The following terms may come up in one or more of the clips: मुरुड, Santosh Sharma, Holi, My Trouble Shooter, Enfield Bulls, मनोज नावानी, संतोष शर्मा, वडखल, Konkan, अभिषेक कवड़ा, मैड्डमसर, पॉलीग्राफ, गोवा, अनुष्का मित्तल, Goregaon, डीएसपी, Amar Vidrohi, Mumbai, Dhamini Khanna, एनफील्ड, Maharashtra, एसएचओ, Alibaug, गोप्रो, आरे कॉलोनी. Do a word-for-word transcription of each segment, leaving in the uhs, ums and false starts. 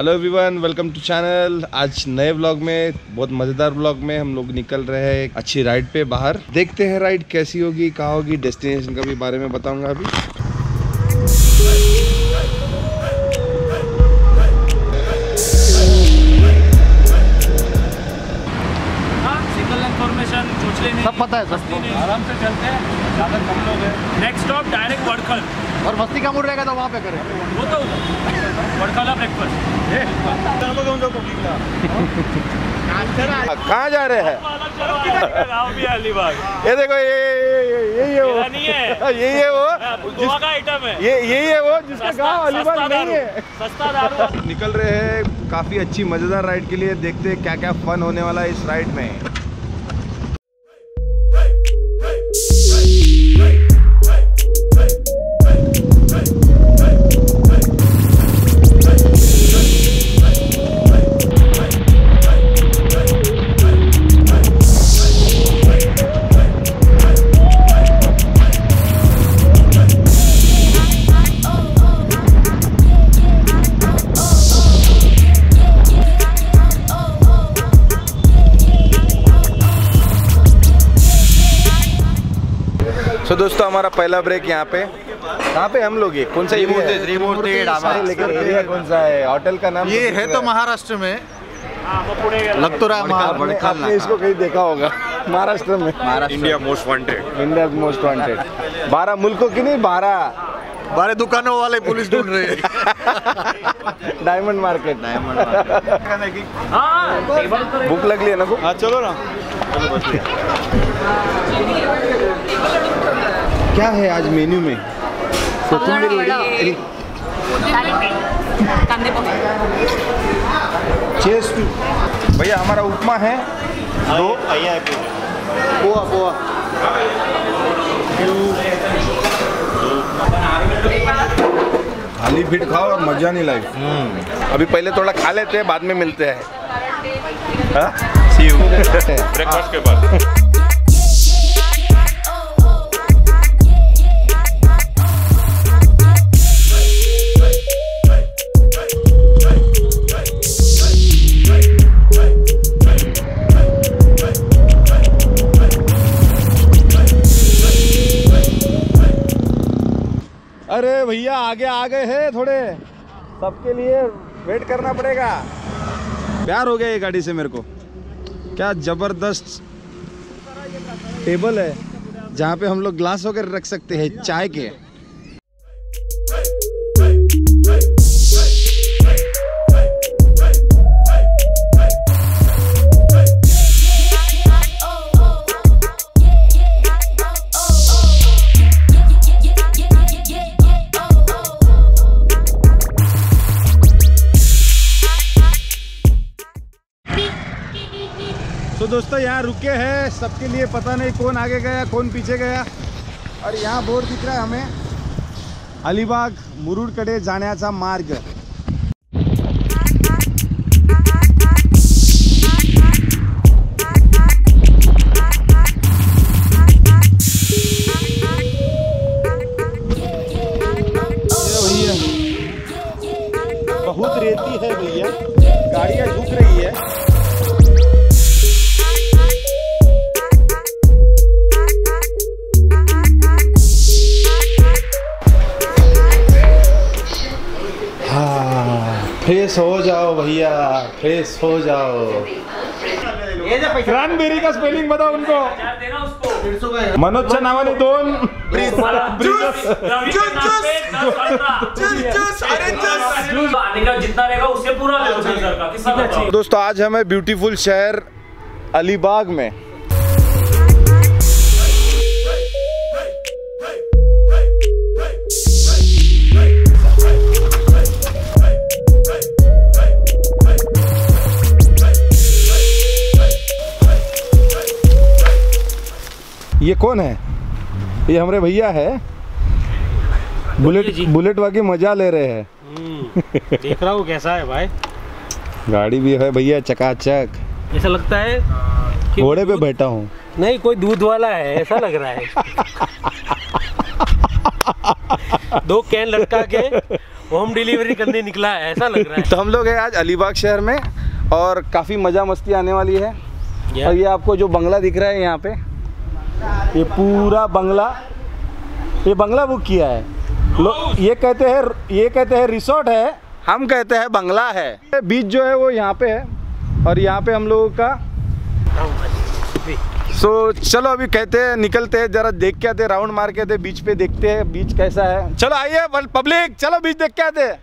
Hello everyone, welcome to channel. आज नए vlog में, बहुत मज़ेदार व्लॉग में हम लोग निकल रहे हैं एक अच्छी राइड पे बाहर। देखते हैं राइड कैसी होगी, कहाँ होगी, डेस्टिनेशन का भी बारे में बताऊंगा अभी। सब पता है, सब आराम से चलते हैं, ज़्यादा कम लोग हैं। नेक्स्ट स्टॉप डायरेक्ट वडखल, और मस्ती का मूड रहेगा तो वहाँ पे करें। वो तो वडखला ब्रेकफास्ट कहाँ जा रहे हैं? ये देखो, ये यही है वो, यही है वो, गोवा का आइटम है, ये यही है वो जिसका गाँव अलीबाग नहीं है। सस्ता दारू। निकल रहे हैं काफी अच्छी मजेदार राइड के लिए, देखते हैं क्या क्या फन होने वाला है इस राइड में। तो दोस्तों, हमारा पहला ब्रेक यहाँ पे, कहाँ पे हम लोग, ये कौन सा है, लेकिन एरिया कौन सा है, होटल का नाम ये है तो महाराष्ट्र में लग तो रहा है, आपने इसको कहीं देखा होगा महाराष्ट्र में। India most wanted, India most wanted. बारह मुल्कों की नहीं, बारह बारह दुकानों वाले पुलिस ढूंढ रहे हैं। Diamond market, diamond market. भूख लग रही है ना को, चलो ना। क्या है आज मेन्यू में? तो तुम भी चेस्ट भैया, हमारा उपमा है दो, पोहा पोहा खाली भीड़ खाओ और मजा नहीं लाइफ। अभी पहले थोड़ा खा लेते हैं, बाद में मिलते हैं। ब्रेकफास्ट के बाद अरे भैया आगे आ गए हैं, थोड़े सबके लिए वेट करना पड़ेगा। प्यार हो गया ये गाड़ी से मेरे को, क्या जबरदस्त टेबल है जहाँ पे हम लोग ग्लास वगैरह रख सकते हैं चाय के। दोस्तों यहाँ रुके हैं सबके लिए, पता नहीं कौन आगे गया कौन पीछे गया। और यहाँ बोर्ड दिख रहा है हमें, अलीबाग मुरुड कडे जाण्याचा मार्ग। भैया बहुत रेती है भैया, गाड़ियाँ झुक रही है। फ्रेश हो जाओ भैया, फ्रेश हो जाओ। क्रैनबेरी का स्पेलिंग बताओ उनको। मनोज नावानी दोन जितना रहेगा उससे पूरा। दोस्तों आज हमें ब्यूटीफुल शहर अलीबाग में ये कौन है? ये हमारे भैया है, बुलेट बुलेट वाकी मजा ले रहे हैं। देख रहा हूँ कैसा है भाई, गाड़ी भी है भैया चकाचक। ऐसा लगता है कि घोड़े पे बैठा हूँ। नहीं, कोई दूध वाला है ऐसा लग रहा है। दो कैन लटका के होम डिलीवरी करने निकला है, ऐसा लग रहा है। तो हम लोग है आज अलीबाग शहर में और काफ़ी मज़ा मस्ती आने वाली है। और ये आपको जो बंगला दिख रहा है यहाँ पे, ये पूरा बंगला, ये बंगला बुक किया है। लोग ये कहते हैं ये कहते हैं रिसोर्ट है, हम कहते हैं बंगला है। बीच जो है वो यहाँ पे है और यहाँ पे हम लोगों का। सो चलो अभी कहते हैं निकलते हैं, जरा देख के आते, राउंड मार के आते बीच पे, देखते हैं बीच कैसा है। चलो आइए पब्लिक, चलो बीच देख के आते हैं।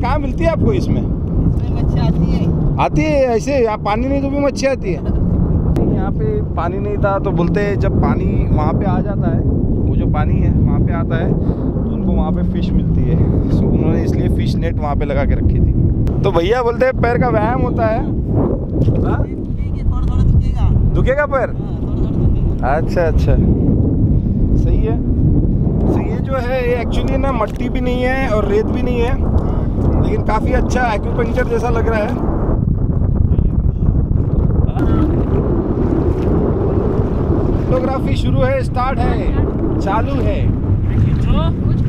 कहाँ मिलती है आपको इसमें? इसमें मच्छी आती है। आती है ऐसे, यहाँ पानी नहीं तो भी मच्छी आती है। यहाँ पे पानी नहीं था तो बोलते हैं जब पानी वहाँ पे आ जाता है, वो जो पानी है वहाँ पे आता है तो उनको वहाँ पे फिश मिलती है। सो उन्होंने इसलिए फिश नेट वहाँ पे लगा के रखी थी। तो भैया बोलते हैं पैर का व्यायाम होता है। दुखेगा पैर? अच्छा अच्छा, सही है। सही है। जो है ये एक्चुअली ना मट्टी भी नहीं है और रेत भी नहीं है, लेकिन काफी अच्छा एक्यूपंक्चर जैसा लग रहा है। फोटोग्राफी शुरू है, स्टार्ट है, चालू है। कुछ पोस्ट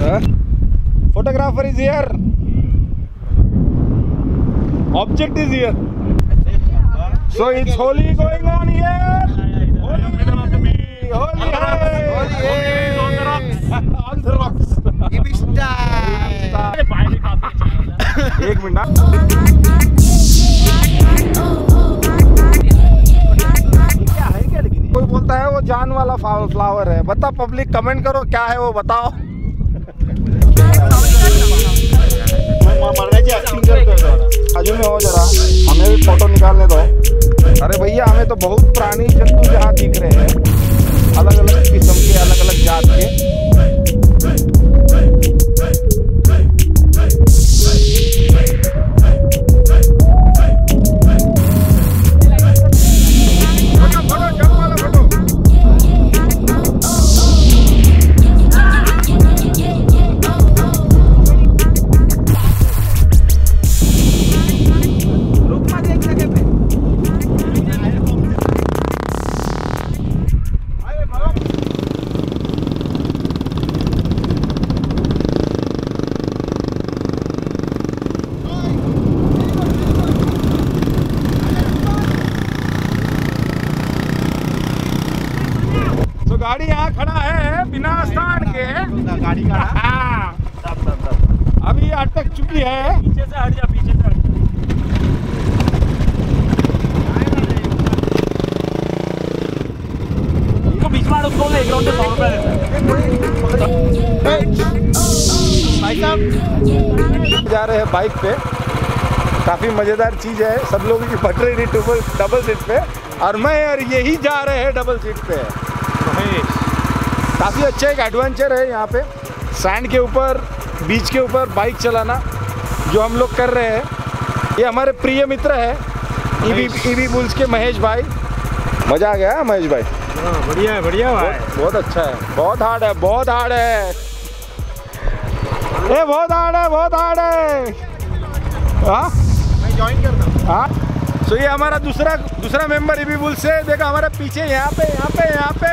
करो। Photographer is here, object is here, so it's Holi going on here. एक मिनट, क्या है क्या? लेकिन कोई बोलता है वो जान वाला फ्लावर है। बता पब्लिक, कमेंट करो क्या है वो बताओ। बाजू में हो जरा, हमें भी फोटो निकालने दो। अरे भैया हमें तो बहुत प्राणी जंतु जहाँ दिख रहे हैं, अलग अलग किस्म के, अलग अलग जात के। गाड़ी यहाँ खड़ा है बिना स्टार्ट के, गाड़ी का अभी अटक चुकी है। पीछे से हट जा, पीछे से हट जा। जा रहे हैं बाइक पे, काफी मजेदार चीज है। सब लोगों की फट रही थी डबल सीट पे, और मैं और यही जा रहे हैं डबल सीट पे। काफ़ी अच्छा एक एडवेंचर है यहाँ पे, सैंड के ऊपर, बीच के ऊपर बाइक चलाना, जो हम लोग कर रहे हैं। ये हमारे प्रिय मित्र है एनफील्ड बुल्स के महेश भाई। मज़ा आ गया महेश भाई? बढ़िया है, बढ़िया भाई, बहुत अच्छा है। बहुत हार्ड है, बहुत हार्ड है, ये बहुत हार्ड है, बहुत हार्ड है। हाँ मैं ज्वाइन करता हूँ। हाँ तो so, ये हमारा दूसरा दूसरा मेंबर एनफील्ड बुल्स से। देखा हमारे पीछे, यहाँ पे यहाँ पे यहाँ पे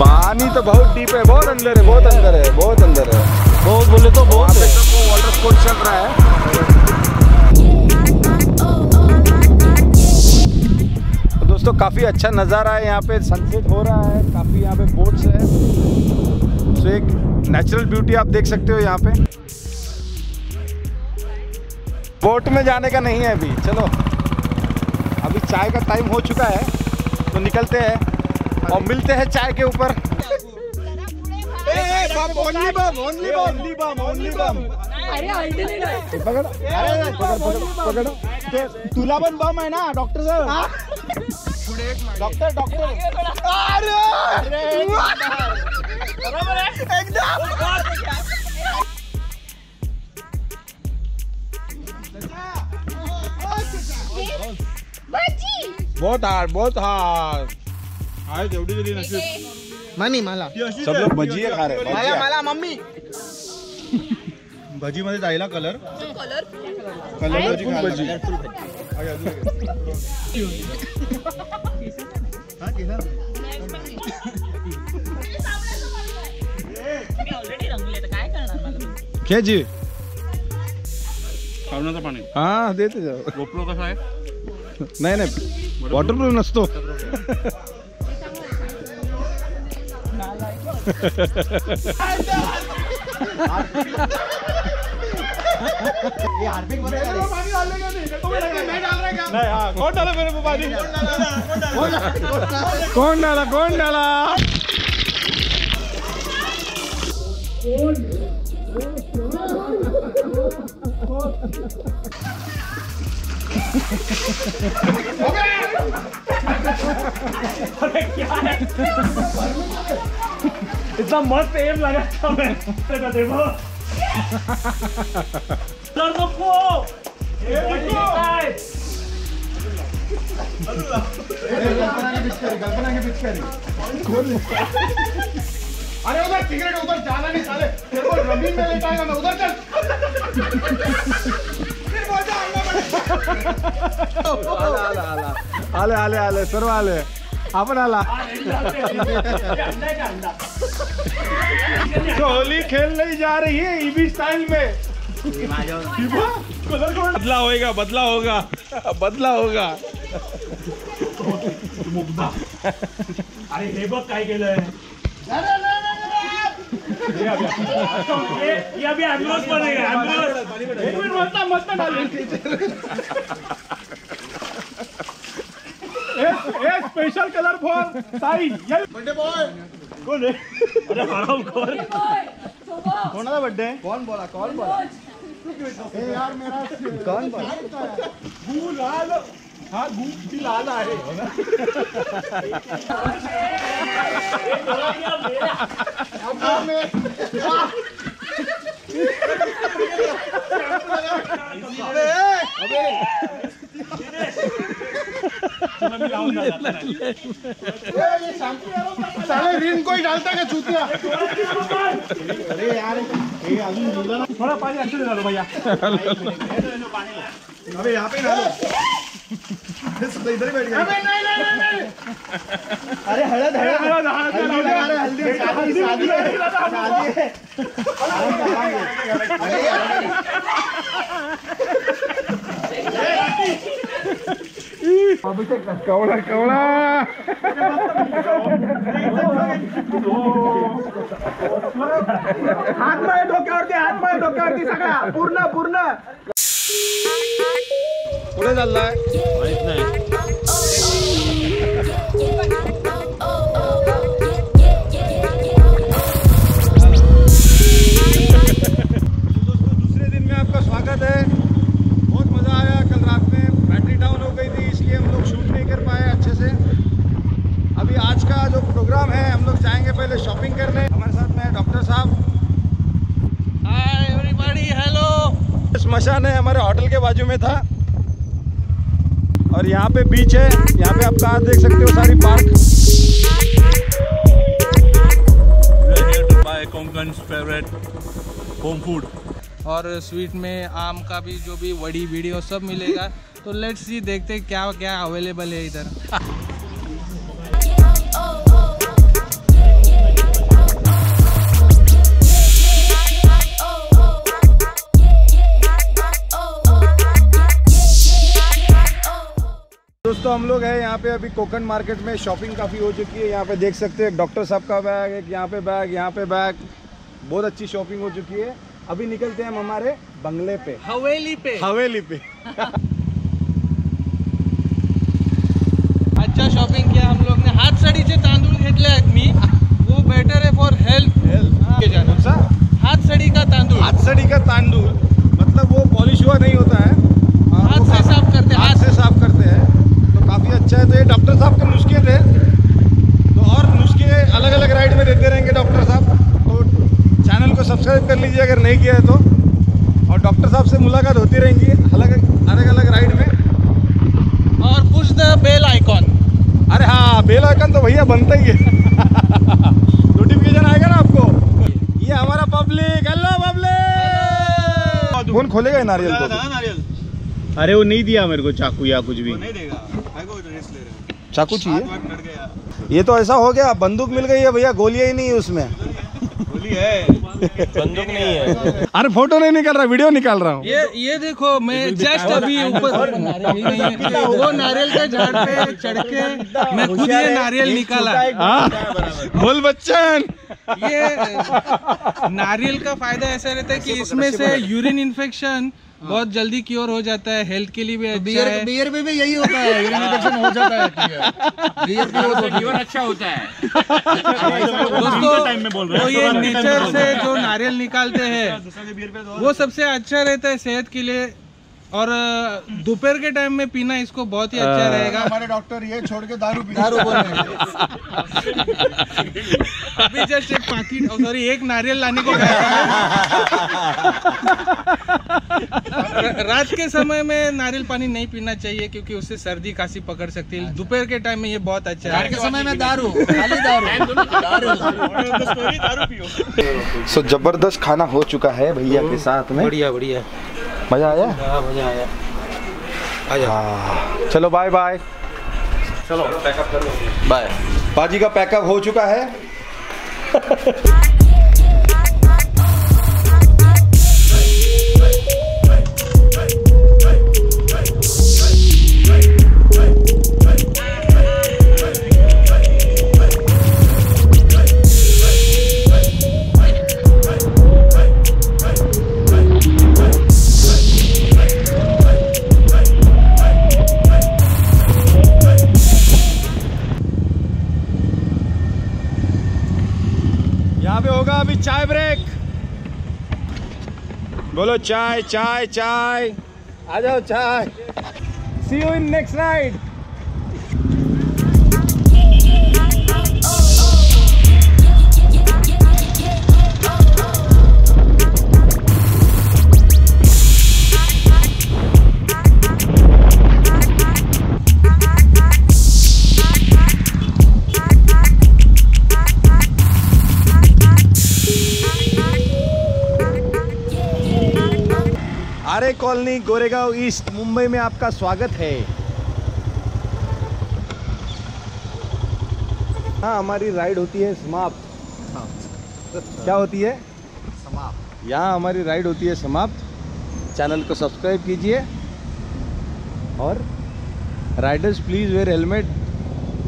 पानी तो बहुत डीप है, बहुत अंदर है, बहुत अंदर है, बहुत अंदर है, बहुत बोले तो बहुत है। वाटर स्पोर्ट्स चल रहा है। तो दोस्तों काफ़ी अच्छा नज़ारा है, यहाँ पे सनसेट हो रहा है, काफ़ी यहाँ पे बोट्स है। तो so, एक नेचुरल ब्यूटी आप देख सकते हो यहाँ पे। बोट में जाने का नहीं है अभी, चलो अभी चाय का टाइम हो चुका है तो निकलते हैं और मिलते हैं चाय के ऊपर। तुला पण बम है ना डॉक्टर साहब? डॉक्टर डॉक्टर एकदम। बहुत हार्ड बहुत हार्ड हाय जेवढी दिली नशीब मानी मला सब लोग भजी खा रहे हैं मला मला मम्मी भजी मध्ये जायला colour colour colour bhaji bhaji हां केला मी ऑलरेडी रंगले तर काय करणार मला घे जी खावण्याचं पाणी हां देते जाओ गोप्रो कसा आहे नहीं नहीं वॉटरप्रूफ नसतो कौन डाला मेरे को पानी कौन डाला कौन डाला अरे क्या है इतना मस्त एयर लगा था मैं तेरा देखो सर तो को ये देखो अल्लाह कल्पना की पिच करी कल्पना की पिच करी कौन अरे उधर सिगरेट उधर जाना नहीं साले तेरे को रबी में ले पाएगा मैं उधर चल आले आले आले सर्व आले आपण आला होली खेल नहीं जा रही है ईबी स्टाइल में बदला होगा बदला होगा बदला होगा मुग्धा अरे हे बघ काय केलंय ये अभी एम्बुलेंस बनेगा एम्बुलेंस एक मिनट मत मत डालो a special colour for Sai birthday boy कौन है अरे हराम कौन कौन था बर्थडे कौन बोला कौन बोला ए यार मेरा कौन बोला भू लाल हां भू भी लाल है हो ना साले रिंग कोई डालता क्या चूतिया अरे यार थोड़ा पानी अच्छे से डालो भैया अबे यहाँ पे इधर ही बैठ गया अरे हलद हलद हलद हल्दी हल्दी शादी है शादी है अभिषेक कवड़ा कवड़ा हाथ माय डोक्यावरती हात माय डोक्यावरती सगळा पूर्ण पूर्ण कुठे चाललाय माहित नाही स्वागत है। बहुत मज़ा आया। कल रात में बैटरी डाउन हो गई थी इसलिए हम लोग शूट नहीं कर पाए अच्छे से। अभी आज का जो प्रोग्राम है हम लोग जाएंगे पहले शॉपिंग करने। हमारे साथ में डॉक्टर साहब। Hi everybody, hello. स्मशान है हमारे होटल के बाजू में था और यहाँ पे बीच है। यहाँ पे आप कार देख सकते हो, सारी park. Konkan's favourite home food और स्वीट में आम का भी जो भी वड़ी वीडी वो सब मिलेगा। तो लेट्स सी, देखते हैं क्या क्या अवेलेबल है इधर। दोस्तों हम लोग हैं यहाँ पे अभी कोकण मार्केट में। शॉपिंग काफ़ी हो चुकी है। यहाँ पे देख सकते हैं डॉक्टर साहब का बैग, एक यहाँ पे बैग, यहाँ पे बैग। बहुत अच्छी शॉपिंग हो चुकी है। अभी निकलते हैं हम हमारे बंगले पे, हवेली पे, हवेली पे। अच्छा शॉपिंग किया हम लोग ने। हाथ साडीचे तांदूळ घेतले आहेत मी, वो बेटर है फॉर हेल्थ। हेल्थ हाथ साडी का तांदूळ, हाथ साडी का तांदूळ मतलब वो पॉलिश हुआ नहीं होता है, हाथ से साफ करते हैं, हाथ से साफ करते हैं। तो काफ़ी अच्छा है। तो ये डॉक्टर साहब के नुस्खे थे, तो और नुस्खे अलग अलग राइड में देते रहेंगे डॉक्टर साहब। चैनल को सब्सक्राइब कर लीजिए अगर नहीं किया है तो। और डॉक्टर साहब से मुलाकात होती रहेंगी अलग अलग राइड में। और कुछ the bell icon. अरे हाँ, बेल आइकन तो भैया बनता ही है। नोटिफिकेशन आएगा ना आपको। ये हमारा पब्लिक, हेलो पब्लिक। कौन खोलेगा नारियल को? नारियल। अरे वो नहीं दिया मेरे को चाकू या कुछ भी। नहीं देगा। चाकू चाहिए। ये तो ऐसा हो गया, बंदूक मिल गई है भैया, गोलियां ही नहीं है उसमें। गोली है, बंदूक नहीं है। अरे फोटो नहीं निकाल रहा, वीडियो निकाल रहा हूँ। ये ये देखो, मैं जस्ट अभी ऊपर वो नारियल के झाड़ पे चढ़ के मैं खुद ये नारियल निकाला। बोल बच्चन। ये नारियल का फायदा ऐसा रहता है कि इसमें से यूरिन इन्फेक्शन बहुत जल्दी क्योर हो जाता है, हेल्थ के लिए भी अच्छा। बियर, है बियर में भी यही होता है, यूरिन इन्फेक्शन हो जाता है, बियर भी होता है, लीवर अच्छा होता है। दोस्तों तो ये नेचर से जो नारियल निकालते हैं वो सबसे अच्छा रहता है सेहत के लिए, और दोपहर के टाइम में पीना इसको बहुत ही अच्छा रहेगा। हमारे डॉक्टर ये छोड़ के दारू पी दारू बोल अभी जस्ट एक पैकेट, सॉरी एक नारियल लाने को रात के समय में नारियल पानी नहीं पीना चाहिए क्योंकि उससे सर्दी खांसी पकड़ सकती है। दोपहर के टाइम में ये बहुत अच्छा है। रात के समय में दारू, खाली दारू। सो जबरदस्त खाना हो चुका है भैया के साथ में। बढ़िया बढ़िया, मजा आया मजा आया आया। चलो बाय बाय। चलो पैकअप कर लो। बाय। पाजी का पैकअप हो चुका है। अभी चाय ब्रेक। बोलो चाय चाय चाय। आ जाओ चाय। See you in next ride. आरे कॉलोनी Goregaon east Mumbai में आपका स्वागत है। हाँ, हमारी राइड होती है समाप्त। हाँ। क्या होती है? समाप्त। यहाँ हमारी राइड होती है समाप्त। चैनल को सब्सक्राइब कीजिए और riders please wear helmet,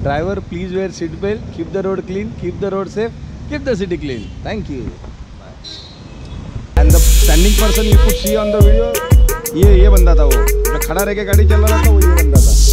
driver please wear seat belt, keep the road clean, keep the road safe, keep the city clean. Thank you. And the standing person you could see on the video, ये ये बंदा था, वो खड़ा रह के गाड़ी चला रहा था, वो ये बंदा था।